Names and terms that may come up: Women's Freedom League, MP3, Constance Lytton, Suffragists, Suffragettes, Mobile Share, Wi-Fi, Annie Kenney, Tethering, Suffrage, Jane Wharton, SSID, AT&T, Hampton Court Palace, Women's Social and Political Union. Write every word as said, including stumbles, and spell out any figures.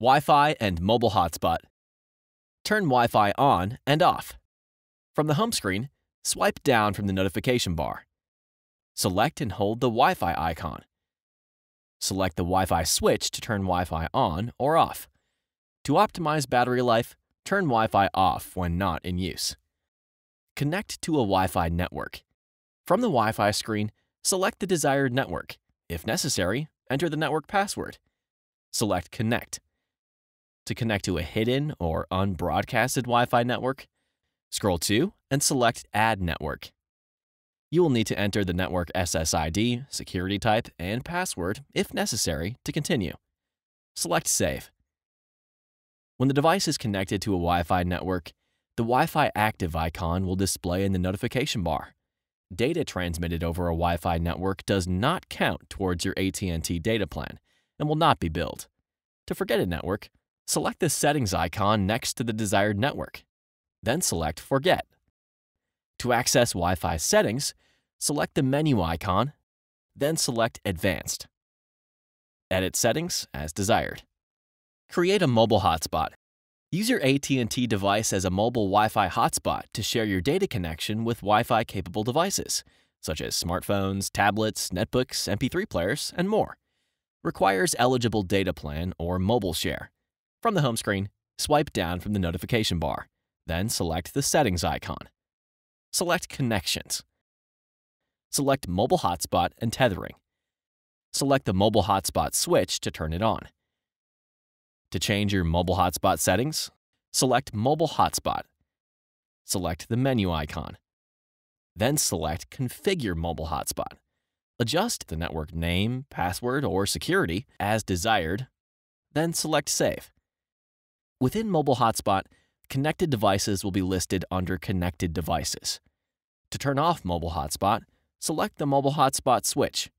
Wi-Fi and mobile hotspot. Turn Wi-Fi on and off. From the home screen, swipe down from the notification bar. Select and hold the Wi-Fi icon. Select the Wi-Fi switch to turn Wi-Fi on or off. To optimize battery life, turn Wi-Fi off when not in use. Connect to a Wi-Fi network. From the Wi-Fi screen, select the desired network. If necessary, enter the network password. Select Connect. To connect to a hidden or unbroadcasted Wi-Fi network, scroll to and select Add Network. You will need to enter the network S S I D, security type, and password if necessary to continue. Select Save. When the device is connected to a Wi-Fi network, the Wi-Fi active icon will display in the notification bar. Data transmitted over a Wi-Fi network does not count towards your A T and T data plan and will not be billed. To forget a network, select the settings icon next to the desired network. Then select Forget. To access Wi-Fi settings, select the menu icon, then select Advanced. Edit settings as desired. Create a mobile hotspot. Use your A T and T device as a mobile Wi-Fi hotspot to share your data connection with Wi-Fi capable devices, such as smartphones, tablets, netbooks, M P three players, and more. Requires eligible data plan or mobile share. From the home screen, swipe down from the notification bar, then select the settings icon. Select Connections. Select Mobile Hotspot and Tethering. Select the Mobile Hotspot switch to turn it on. To change your mobile hotspot settings, select Mobile Hotspot. Select the menu icon. Then select Configure Mobile Hotspot. Adjust the network name, password, or security as desired, then select Save. Within Mobile Hotspot, connected devices will be listed under Connected Devices. To turn off Mobile Hotspot, select the Mobile Hotspot switch.